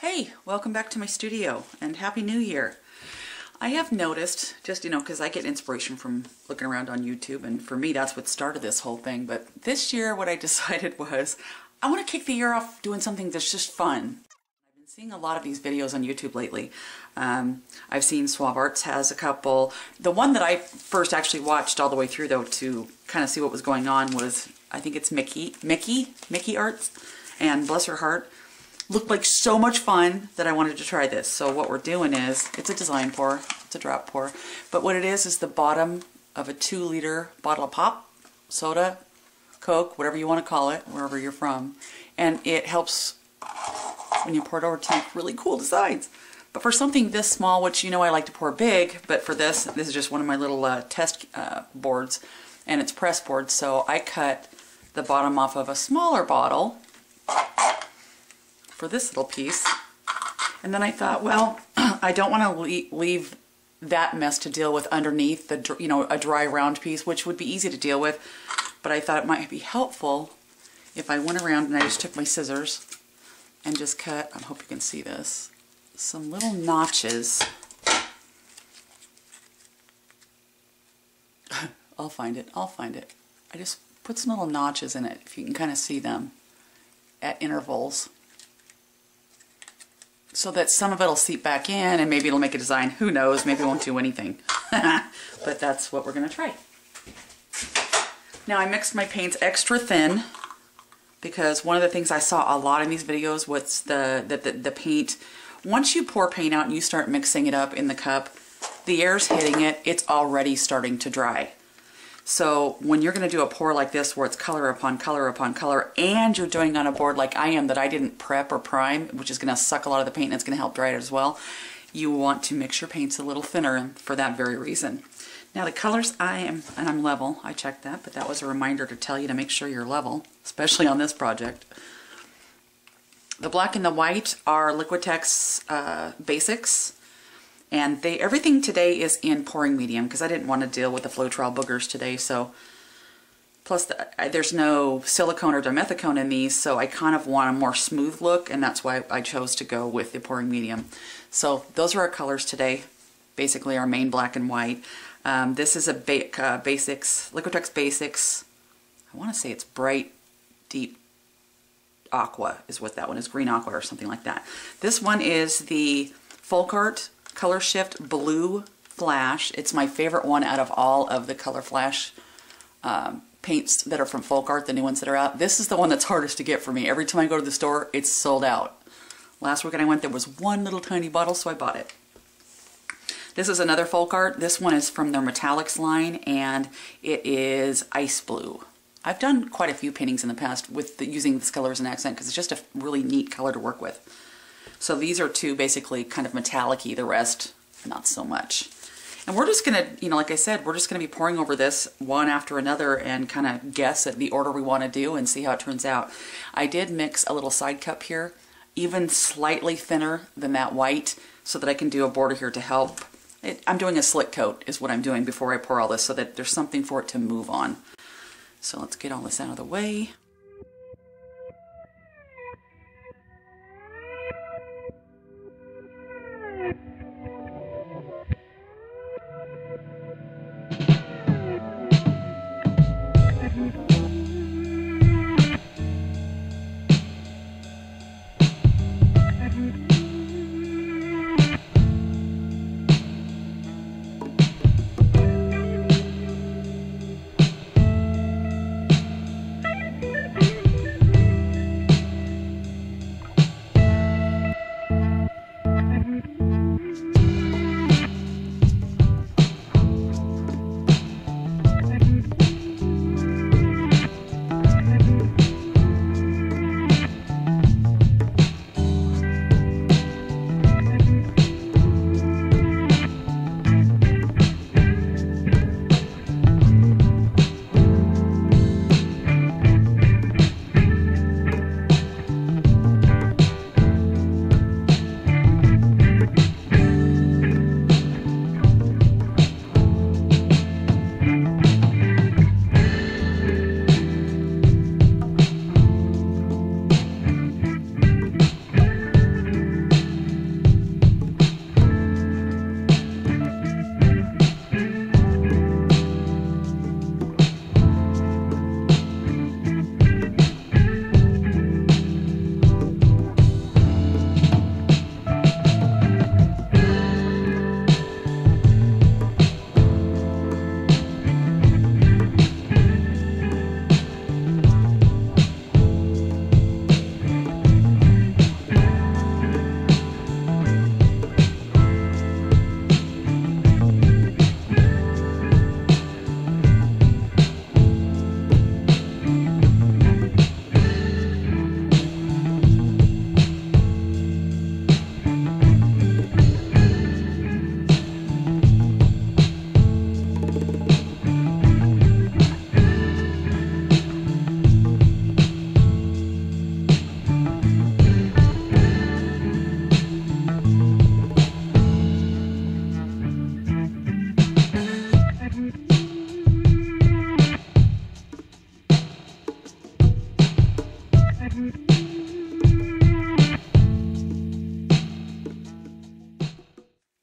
Hey, welcome back to my studio and Happy New Year. I have noticed, just because I get inspiration from looking around on YouTube, and for me that's what started this whole thing, but this year what I decided was I want to kick the year off doing something that's just fun. I've been seeing a lot of these videos on YouTube lately. I've seen Suave Arts has a couple. The one that I first actually watched all the way through though to kind of see what was going on was, I think it's Mickey Arts, and bless her heart. Looked like so much fun that I wanted to try this. So what we're doing is, it's a design pour, it's a drop pour, but what it is the bottom of a 2-liter bottle of pop, soda, Coke, whatever you want to call it, wherever you're from. And it helps when you pour it over to make really cool designs. But for something this small, which I like to pour big, but for this is just one of my little test boards, and it's press board, so I cut the bottom off of a smaller bottle for this little piece. And then I thought, well, I don't want to leave that mess to deal with underneath the, a dry round piece, which would be easy to deal with, but I thought it might be helpful if I went around and I just took my scissors and just cut, I hope you can see this, some little notches. I'll find it. I just put some little notches in it, if you can kind of see them at intervals, so that some of it'll seep back in and maybe it'll make a design. Who knows? Maybe it won't do anything. But that's what we're going to try. Now I mixed my paints extra thin because one of the things I saw a lot in these videos was the paint. Once you pour paint out and you start mixing it up in the cup, the air's hitting it, it's already starting to dry. So when you're going to do a pour like this where it's color upon color upon color, and you're doing on a board like I am that I didn't prep or prime, which is going to suck a lot of the paint and it's going to help dry it as well, you want to mix your paints a little thinner for that very reason. Now the colors I'm level, I checked that, but that was a reminder to tell you to make sure you're level, especially on this project. The black and the white are Liquitex Basics. And everything today is in pouring medium because I didn't want to deal with the Floetrol boogers today. So, plus there's no silicone or dimethicone in these, so I kind of want a more smooth look, and that's why I chose to go with the pouring medium. So those are our colors today, basically our main black and white. This is a Basics, Liquitex Basics. I want to say it's bright, deep aqua is what that one is, green aqua or something like that. This one is the Folk Art Color Shift Blue Flash. It's my favorite one out of all of the Color Flash paints that are from Folk Art, the new ones that are out. This is the one that's hardest to get for me. Every time I go to the store, it's sold out. Last weekend I went, there was one little tiny bottle, so I bought it. This is another Folk Art. This one is from their Metallics line, and it is Ice Blue. I've done quite a few paintings in the past with using this color as an accent because it's just a really neat color to work with. So these are two basically kind of metallic-y, the rest not so much. And we're just gonna, like I said, we're just gonna be pouring over this one after another and kind of guess at the order we want to do and see how it turns out. I did mix a little side cup here, even slightly thinner than that white, so that I can do a border here to help. I'm doing a slick coat is what I'm doing before I pour all this so that there's something for it to move on. So let's get all this out of the way.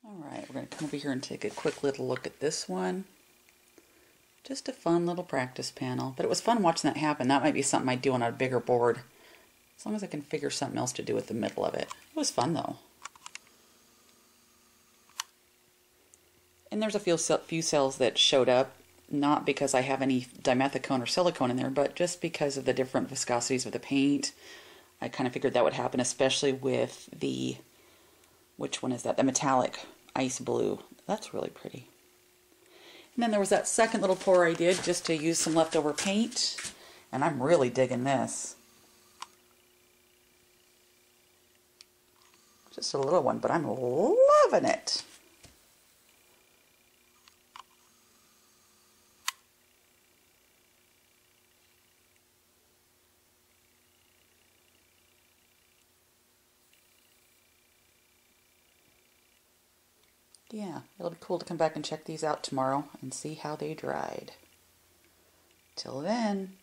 Alright, we're going to come over here and take a quick little look at this one. Just a fun little practice panel, but it was fun watching that happen. That might be something I do on a bigger board, as long as I can figure something else to do with the middle of it. It was fun though. And there's a few cells that showed up, not because I have any dimethicone or silicone in there, but just because of the different viscosities of the paint. I kind of figured that would happen, especially with the, which one is that? The metallic ice blue. That's really pretty. And then there was that second little pour I did just to use some leftover paint. And I'm really digging this. Just a little one, but I'm loving it. Yeah, it'll be cool to come back and check these out tomorrow and see how they dried. Till then.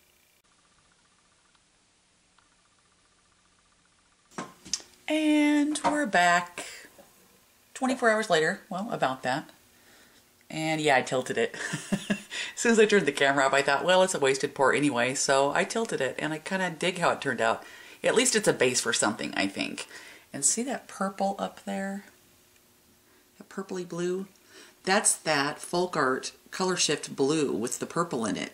And we're back 24 hours later, well, about that. And yeah, I tilted it. As soon as I turned the camera up, I thought, well, it's a wasted pour anyway, so I tilted it, and I kind of dig how it turned out. At least it's a base for something, I think. And see that purple up there? Purpley blue. That's that Folk Art Color Shift Blue with the purple in it.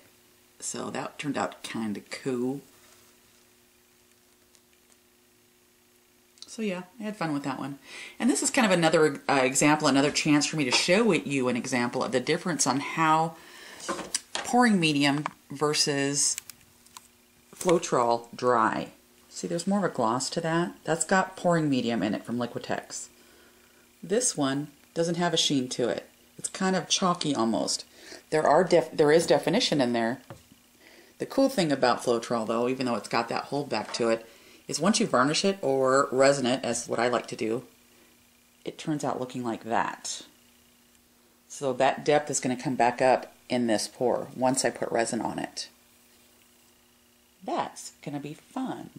So that turned out kind of cool. So yeah, I had fun with that one. And this is kind of another example, another chance for me to show you an example of the difference on how pouring medium versus Floetrol dry. See, there's more of a gloss to that. That's got pouring medium in it from Liquitex. This one doesn't have a sheen to it. It's kind of chalky almost. There is definition in there. The cool thing about Floetrol though, even though it's got that hold back to it, is once you varnish it or resin it, as what I like to do, it turns out looking like that. So that depth is going to come back up in this pour once I put resin on it. That's going to be fun.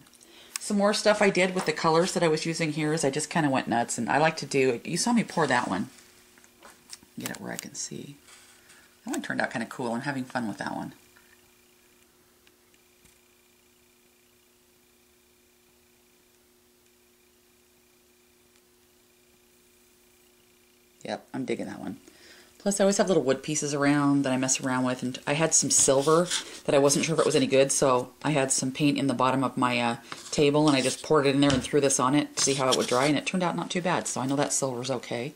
Some more stuff I did with the colors that I was using here is I just kind of went nuts, and I like to do, you saw me pour that one. Get it where I can see. That one turned out kind of cool. I'm having fun with that one. Yep, I'm digging that one. Plus, I always have little wood pieces around that I mess around with, and I had some silver that I wasn't sure if it was any good, so I had some paint in the bottom of my table, and I just poured it in there and threw this on it to see how it would dry, and it turned out not too bad, so I know that silver's okay.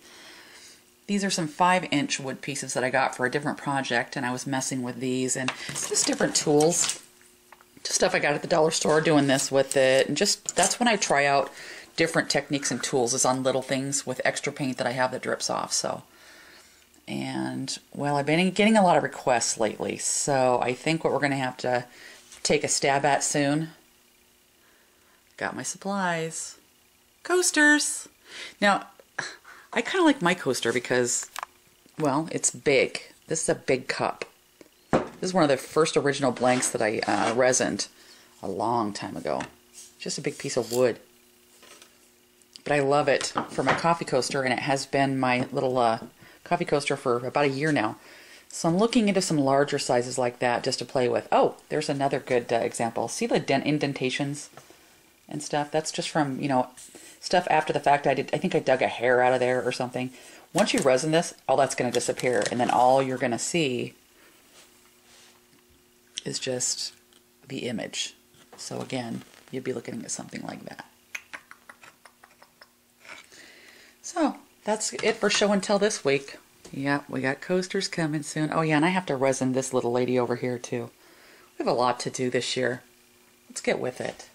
These are some 5-inch wood pieces that I got for a different project, and I was messing with these, and just different tools, just stuff I got at the dollar store doing this with it, and just, that's when I try out different techniques and tools, is on little things with extra paint that I have that drips off, so... And, well, I've been getting a lot of requests lately, so I think what we're going to have to take a stab at soon. Got my supplies. Coasters! Now, I kind of like my coaster because, well, it's big. This is a big cup. This is one of the first original blanks that I resined a long time ago. Just a big piece of wood. But I love it for my coffee coaster, and it has been my little... coffee coaster for about a year now. So I'm looking into some larger sizes like that just to play with. Oh, there's another good example. See the indentations and stuff? That's just from, you know, stuff after the fact I did. I think I dug a hair out of there or something. Once you resin this, all that's going to disappear. And then all you're going to see is just the image. So again, you'd be looking at something like that. So... that's it for show and tell this week. Yep, we got coasters coming soon. Oh yeah, and I have to resin this little lady over here too. We have a lot to do this year. Let's get with it.